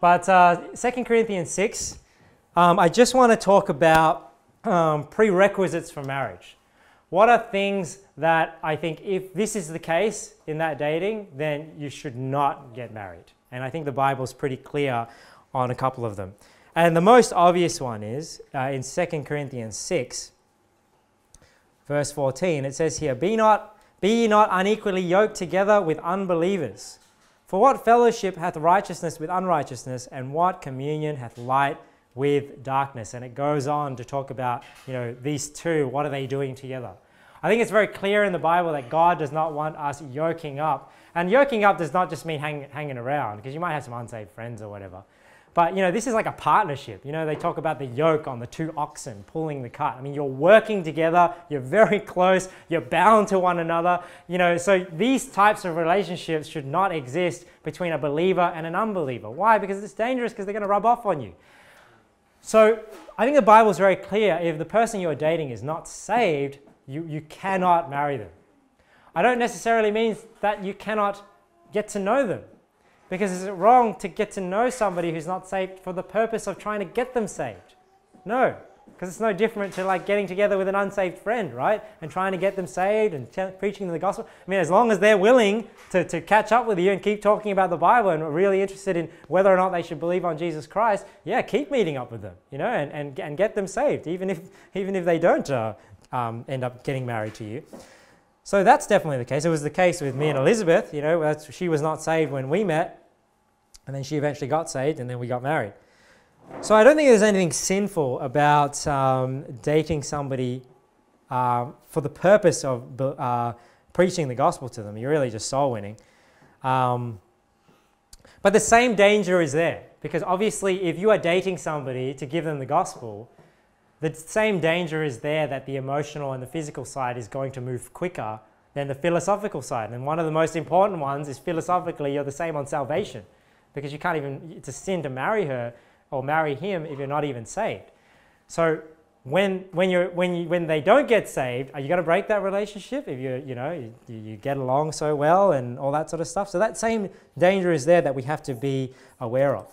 But 2 Corinthians 6, I just want to talk about prerequisites for marriage. What are things that I think if this is the case in that dating, then you should not get married? And I think the Bible's pretty clear on a couple of them. And the most obvious one is in 2 Corinthians 6, verse 14, it says here, Be ye not unequally yoked together with unbelievers. For what fellowship hath righteousness with unrighteousness, and what communion hath light with darkness? And it goes on to talk about, you know, these two, what are they doing together? I think it's very clear in the Bible that God does not want us yoking up. And yoking up does not just mean hanging around, because you might have some unsaved friends or whatever. But, you know, this is like a partnership. You know, they talk about the yoke on the two oxen pulling the cart. I mean, you're working together. You're very close. You're bound to one another. You know, so these types of relationships should not exist between a believer and an unbeliever. Why? Because it's dangerous, because they're going to rub off on you. So I think the Bible is very clear. If the person you're dating is not saved, you cannot marry them. I don't necessarily mean that you cannot get to know them. Because is it wrong to get to know somebody who's not saved for the purpose of trying to get them saved? No, because it's no different to like getting together with an unsaved friend, right? And trying to get them saved and preaching them the gospel. I mean, as long as they're willing to catch up with you and keep talking about the Bible and are really interested in whether or not they should believe on Jesus Christ, yeah, keep meeting up with them, you know, and get them saved, even if they don't end up getting married to you. So that's definitely the case. It was the case with me and Elizabeth, you know, she was not saved when we met. And then she eventually got saved, and then we got married. So I don't think there's anything sinful about dating somebody for the purpose of preaching the gospel to them. You're really just soul winning. But the same danger is there, because obviously if you are dating somebody to give them the gospel, the same danger is there that the emotional and the physical side is going to move quicker than the philosophical side. And one of the most important ones is philosophically you're the same on salvation. Because you can't even, it's a sin to marry her or marry him if you're not even saved. So when they don't get saved, are you going to break that relationship if you get along so well and all that sort of stuff? So that same danger is there that we have to be aware of.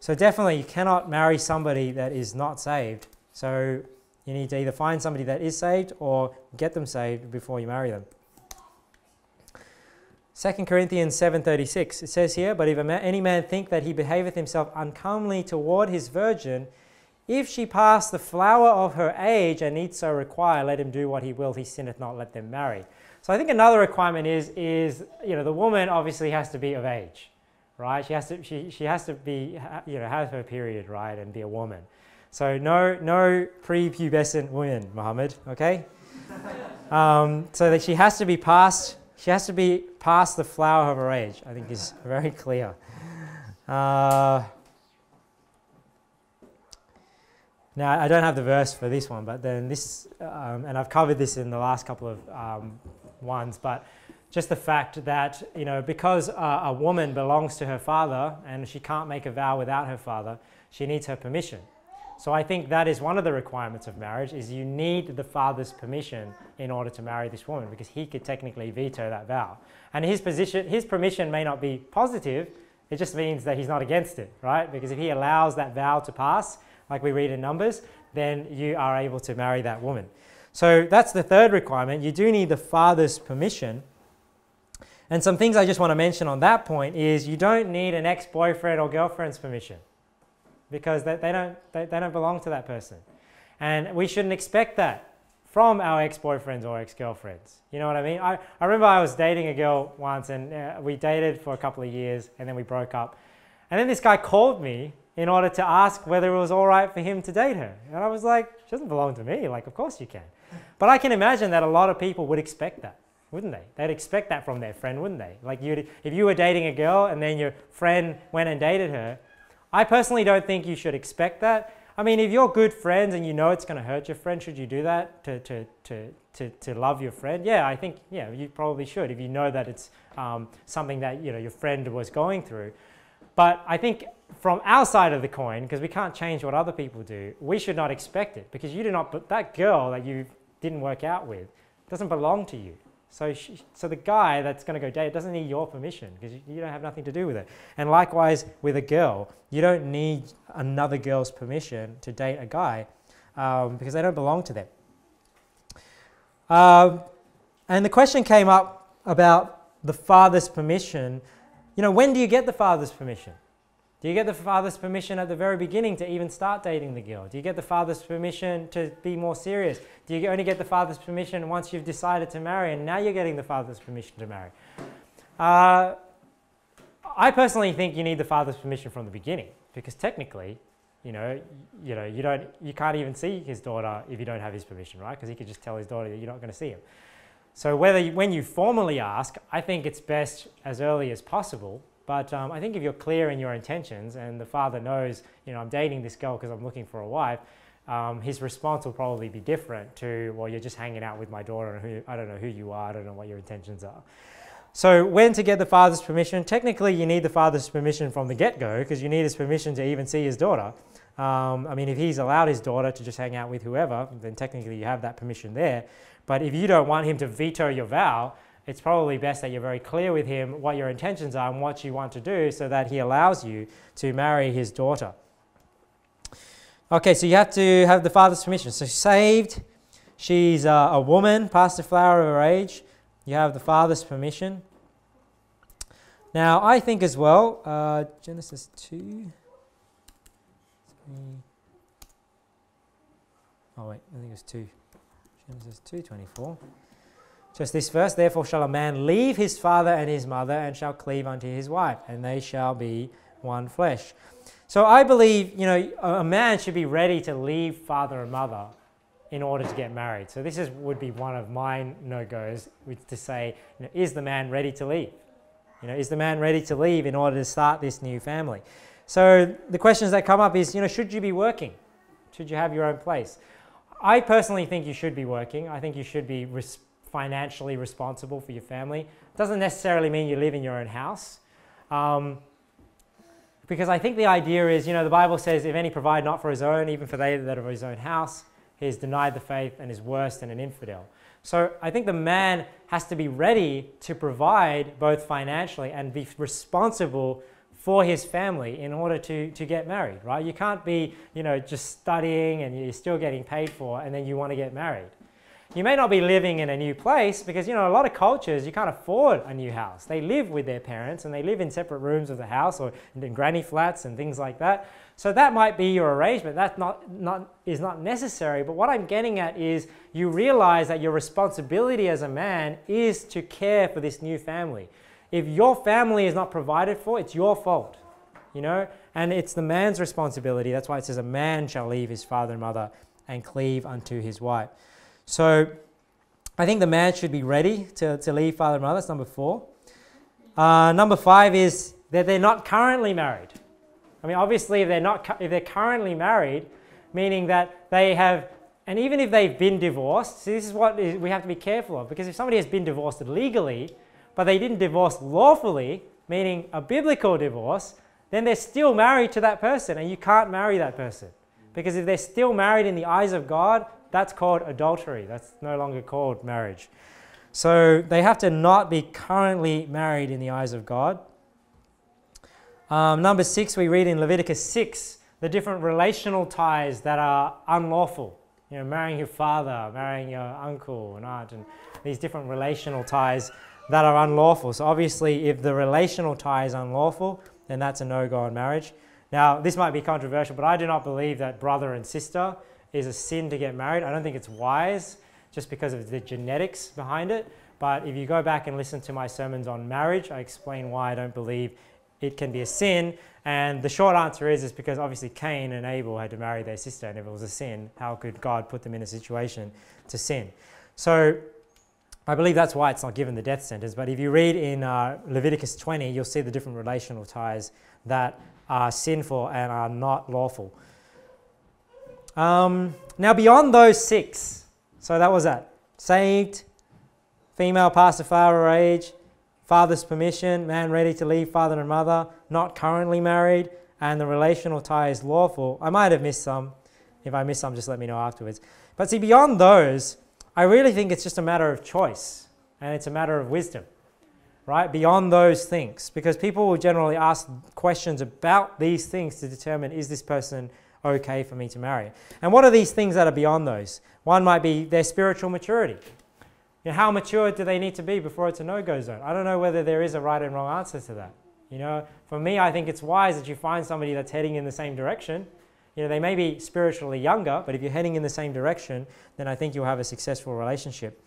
So definitely you cannot marry somebody that is not saved. So you need to either find somebody that is saved or get them saved before you marry them. 2 Corinthians 7:36, it says here, But if any man think that he behaveth himself uncomely toward his virgin, if she pass the flower of her age and need so require, let him do what he will, he sinneth not, let them marry. So I think another requirement is you know, the woman obviously has to be of age, right? She has to be, you know, have her period, right, and be a woman. So no prepubescent women, Muhammad, okay? So that she has to be past. She has to be past the flower of her age, I think is very clear. Now, I don't have the verse for this one, but then this, and I've covered this in the last couple of ones, but just the fact that, you know, because a woman belongs to her father and she can't make a vow without her father, she needs her permission. So I think that is one of the requirements of marriage, is you need the father's permission in order to marry this woman, because he could technically veto that vow. And his permission may not be positive, it just means that he's not against it, right? Because if he allows that vow to pass, like we read in Numbers, then you are able to marry that woman. So that's the third requirement. You do need the father's permission. And some things I just want to mention on that point is you don't need an ex-boyfriend or girlfriend's permission, because they don't belong to that person. And we shouldn't expect that from our ex-boyfriends or ex-girlfriends. You know what I mean? I remember I was dating a girl once, and we dated for a couple of years, and then we broke up. And then this guy called me in order to ask whether it was all right for him to date her. And I was like, she doesn't belong to me. Like, of course you can. But I can imagine that a lot of people would expect that, wouldn't they? They'd expect that from their friend, wouldn't they? Like, if you were dating a girl and then your friend went and dated her, I personally don't think you should expect that. I mean, if you're good friends and you know it's going to hurt your friend, should you do that to love your friend? Yeah, I think, yeah, you probably should if you know that it's something that, you know, your friend was going through. But I think from our side of the coin, because we can't change what other people do, we should not expect it, because you do not, but that girl that you didn't work out with doesn't belong to you. So the guy that's going to go date doesn't need your permission because you don't have nothing to do with it. And likewise with a girl, you don't need another girl's permission to date a guy because they don't belong to them. And the question came up about the father's permission. You know, when do you get the father's permission? Do you get the father's permission at the very beginning to even start dating the girl? Do you get the father's permission to be more serious? Do you only get the father's permission once you've decided to marry and now you're getting the father's permission to marry? I personally think you need the father's permission from the beginning because technically, you can't even see his daughter if you don't have his permission, right? Because he could just tell his daughter that you're not going to see him. So when you formally ask, I think it's best as early as possible. But I think if you're clear in your intentions and the father knows, I'm dating this girl because I'm looking for a wife, his response will probably be different to, well, you're just hanging out with my daughter and I don't know who you are, I don't know what your intentions are. So when to get the father's permission? Technically, you need the father's permission from the get-go because you need his permission to even see his daughter. I mean, if he's allowed his daughter to just hang out with whoever, then technically you have that permission there. But if you don't want him to veto your vow, it's probably best that you're very clear with him what your intentions are and what you want to do so that he allows you to marry his daughter. Okay, so you have to have the father's permission. So she's saved, she's a woman past the flower of her age, you have the father's permission. Now I think as well, Genesis 2, oh wait, I think it's 2, Genesis 2:24. Just this verse, therefore shall a man leave his father and his mother and shall cleave unto his wife, and they shall be one flesh. So I believe, a man should be ready to leave father and mother in order to get married. So this would be one of my no-goes, which to say, is the man ready to leave? Is the man ready to leave in order to start this new family? So the questions that come up is, should you be working? Should you have your own place? I personally think you should be working. I think you should be financially responsible for your family. Doesn't necessarily mean you live in your own house. Because I think the idea is, the Bible says, if any provide not for his own, even for they that are of his own house, he is denied the faith and is worse than an infidel. So I think the man has to be ready to provide both financially and be responsible for his family in order to get married, right? You can't be, just studying and you're still getting paid for and then you want to get married. You may not be living in a new place because, a lot of cultures, you can't afford a new house. They live with their parents and they live in separate rooms of the house or in granny flats and things like that. So that might be your arrangement. That's not necessary. But what I'm getting at is you realize that your responsibility as a man is to care for this new family. If your family is not provided for, it's your fault, and it's the man's responsibility. That's why it says a man shall leave his father and mother and cleave unto his wife. So I think the man should be ready to leave father and mother. That's number 4. Number 5 is that they're not currently married. I mean, obviously, if they're currently married, meaning that they have, and even if they've been divorced, see, this is what we have to be careful of, because if somebody has been divorced legally, but they didn't divorce lawfully, meaning a biblical divorce, then they're still married to that person, and you can't marry that person. Because if they're still married in the eyes of God, that's called adultery. That's no longer called marriage. So they have to not be currently married in the eyes of God. Number 6, we read in Leviticus 6, the different relational ties that are unlawful. Marrying your father, marrying your uncle and aunt, and these different relational ties that are unlawful. So obviously, if the relational tie is unlawful, then that's a no-go on marriage. Now, this might be controversial, but I do not believe that brother and sister is a sin to get married. I don't think it's wise just because of the genetics behind it. But if you go back and listen to my sermons on marriage, I explain why I don't believe it can be a sin. And the short answer is because obviously Cain and Abel had to marry their sister, and if it was a sin, how could God put them in a situation to sin? So I believe that's why it's not given the death sentence. But if you read in Leviticus 20, you'll see the different relational ties that are sinful and are not lawful. Now beyond those 6, so that was that. Saved, female past the flower of age, father's permission, man ready to leave father and mother, not currently married, and the relational tie is lawful. I might have missed some. If I missed some, just let me know afterwards. But see, beyond those, I really think it's just a matter of choice. and it's a matter of wisdom, right? Beyond those things, because people will generally ask questions about these things to determine, is this person okay for me to marry? And what are these things that are beyond those? One might be their spiritual maturity. You know, how mature do they need to be before it's a no-go zone? I don't know whether there is a right and wrong answer to that. You know, for me, I think it's wise that you find somebody that's heading in the same direction. You know, they may be spiritually younger, but if you're heading in the same direction, then I think you'll have a successful relationship.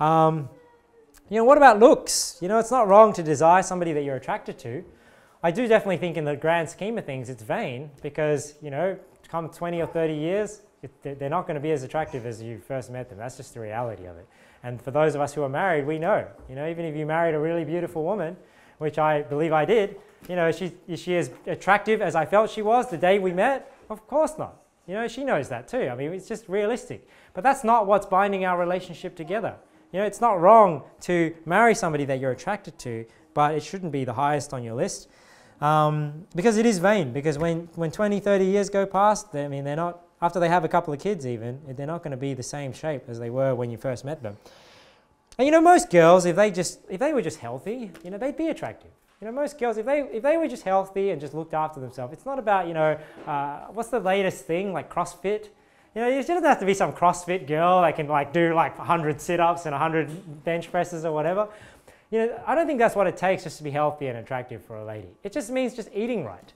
You know, what about looks? You know, it's not wrong to desire somebody that you're attracted to. I do definitely think in the grand scheme of things, it's vain because, you know, come 20 or 30 years, they're not going to be as attractive as you first met them. That's just the reality of it. And for those of us who are married, we know, you know, even if you married a really beautiful woman, which I believe I did, you know, is she as attractive as I felt she was the day we met? Of course not. You know, she knows that too. I mean, it's just realistic. But that's not what's binding our relationship together. You know, it's not wrong to marry somebody that you're attracted to, but it shouldn't be the highest on your list. Because it is vain, because when 20, 30 years go past, I mean, they're not, after they have a couple of kids even, they're not going to be the same shape as they were when you first met them. And you know, most girls, if they were just healthy, you know, they'd be attractive. You know, most girls, if they were just healthy and just looked after themselves, it's not about, you know, what's the latest thing, like CrossFit? You know, you shouldn't have to be some CrossFit girl that can like do like 100 sit-ups and 100 bench presses or whatever. You know, I don't think that's what it takes just to be healthy and attractive for a lady. It just means just eating right.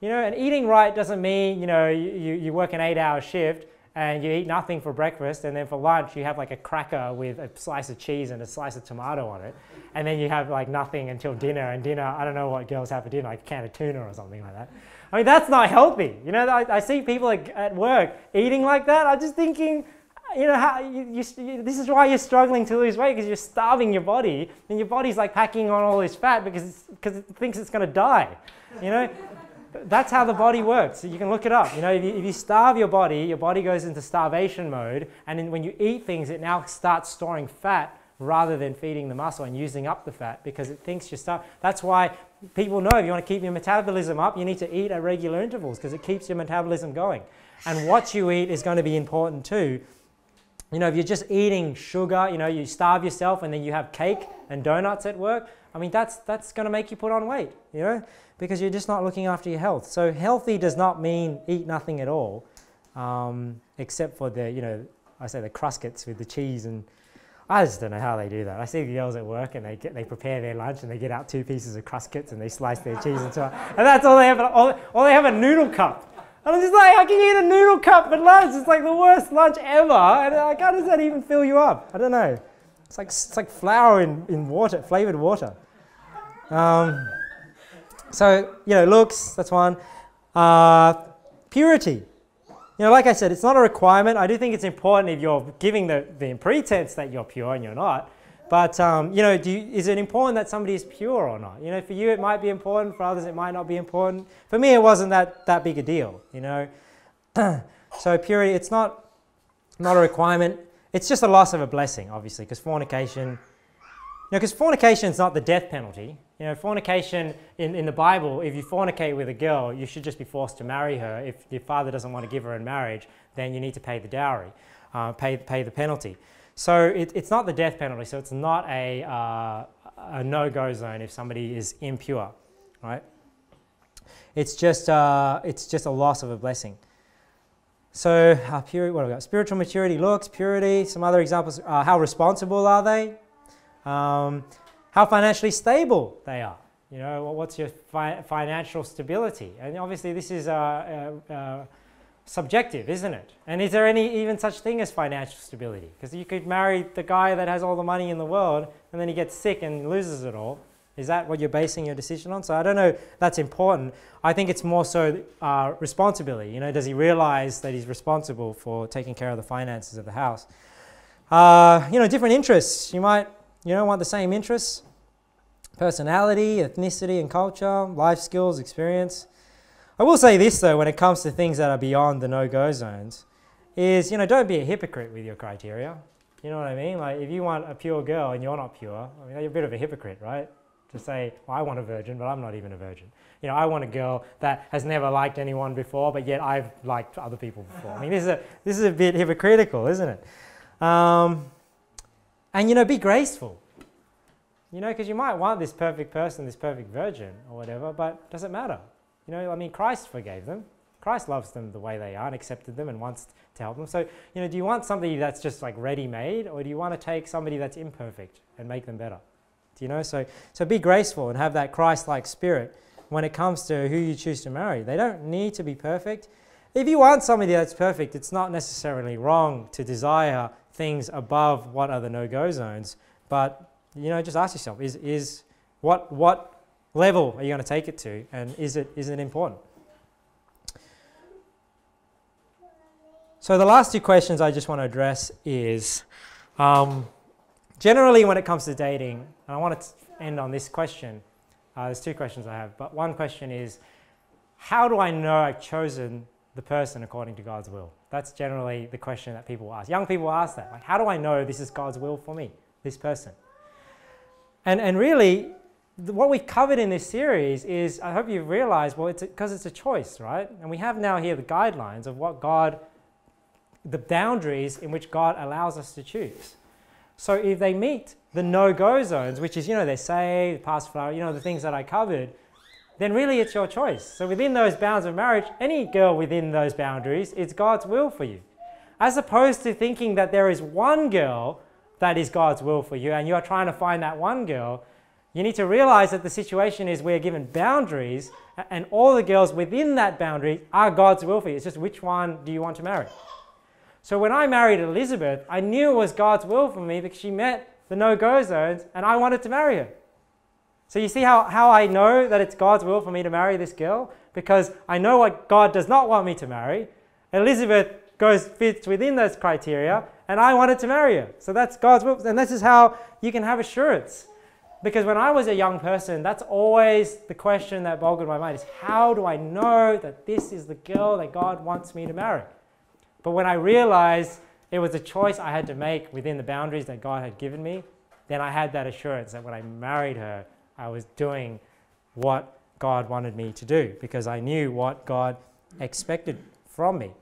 You know, and eating right doesn't mean, you know, you work an 8-hour shift and you eat nothing for breakfast, and then for lunch you have like a cracker with a slice of cheese and a slice of tomato on it, and then you have like nothing until dinner, and dinner, I don't know what girls have for dinner, like a can of tuna or something like that. I mean, that's not healthy. You know, I see people at work eating like that. I'm just thinking, you know, this is why you're struggling to lose weight, because you're starving your body, and your body's like packing on all this fat because it thinks it's going to die, you know? That's how the body works. You can look it up. You know, if you starve your body goes into starvation mode, and then when you eat things, it now starts storing fat rather than feeding the muscle and using up the fat because it thinks you're starved. That's why people know if you want to keep your metabolism up, you need to eat at regular intervals because it keeps your metabolism going. And what you eat is going to be important too. You know, if you're just eating sugar, you know, you starve yourself and then you have cake and donuts at work, I mean, that's going to make you put on weight, you know, because you're just not looking after your health. So healthy does not mean eat nothing at all, except for the, you know, I say the Cruskets with the cheese, and I just don't know how they do that. I see the girls at work and they prepare their lunch and they get out 2 pieces of Cruskets and they slice their cheese into it, and that's all they have, all they have a noodle cup. And I'm just like, how can you eat a noodle cup for lunch? It's like the worst lunch ever. And like, how does that even fill you up? I don't know. It's like flour in water, flavored water. So, you know, looks, that's one. Purity. You know, like I said, it's not a requirement. I do think it's important if you're giving the pretense that you're pure and you're not. But, you know, is it important that somebody is pure or not? You know, for you it might be important, for others it might not be important. For me it wasn't that big a deal, you know. So purity, it's not a requirement. It's just a loss of a blessing, obviously, because fornication, you know, because fornication is not the death penalty. You know, fornication in the Bible, if you fornicate with a girl, you should just be forced to marry her. If your father doesn't want to give her in marriage, then you need to pay the dowry, pay the penalty. So it's not the death penalty, so it's not a no-go zone if somebody is impure, right? It's just a loss of a blessing. So purity, what have we got? Spiritual maturity, looks, purity. Some other examples: how responsible are they? How financially stable they are. You know, what's your financial stability? And obviously, this is subjective, isn't it? And is there any even such thing as financial stability? Because you could marry the guy that has all the money in the world and then he gets sick and loses it all. Is that what you're basing your decision on? So I don't know if that's important. I think it's more so responsibility. You know, does he realize that he's responsible for taking care of the finances of the house? You know, different interests. You might, you know, want the same interests. Personality, ethnicity and culture, life skills, experience. I will say this though, when it comes to things that are beyond the no-go zones, is, you know, don't be a hypocrite with your criteria. You know what I mean? Like, if you want a pure girl and you're not pure, I mean, you're a bit of a hypocrite, right? To say, well, I want a virgin, but I'm not even a virgin. You know, I want a girl that has never liked anyone before, but yet I've liked other people before. I mean, this is a bit hypocritical, isn't it? And, you know, be graceful. You know, because you might want this perfect person, this perfect virgin or whatever, but doesn't matter. You know, I mean, Christ forgave them. Christ loves them the way they are and accepted them and wants to help them. So, you know, do you want somebody that's just like ready-made, or do you want to take somebody that's imperfect and make them better? Do you know? So be graceful and have that Christ-like spirit when it comes to who you choose to marry. They don't need to be perfect. If you want somebody that's perfect, it's not necessarily wrong to desire things above what are the no-go zones, but, you know, just ask yourself, what level are you going to take it to, and is it important? So the last two questions I just want to address is, generally when it comes to dating, and I want to end on this question, there's two questions I have, but one question is, how do I know I've chosen the person according to God's will? That's generally the question that people ask. Young people ask that, like, how do I know this is God's will for me, this person? And really, what we've covered in this series is, I hope you've realized, well, it's because it's a choice, right? And we have now here the guidelines of what God, the boundaries in which God allows us to choose. So if they meet the no-go zones, which is, you know, they say, past flower, you know, the things that I covered, then really it's your choice. So within those bounds of marriage, any girl within those boundaries, it's God's will for you. As opposed to thinking that there is one girl that is God's will for you and you are trying to find that one girl, you need to realize that the situation is we're given boundaries and all the girls within that boundary are God's will for you. It's just which one do you want to marry? So when I married Elizabeth, I knew it was God's will for me because she met the no-go zones and I wanted to marry her. So you see how I know that it's God's will for me to marry this girl? Because I know what God does not want me to marry. Elizabeth fits within those criteria, and I wanted to marry her. So that's God's will. And this is how you can have assurance. Because when I was a young person, that's always the question that boggled my mind, is how do I know that this is the girl that God wants me to marry? But when I realized it was a choice I had to make within the boundaries that God had given me, then I had that assurance that when I married her, I was doing what God wanted me to do because I knew what God expected from me.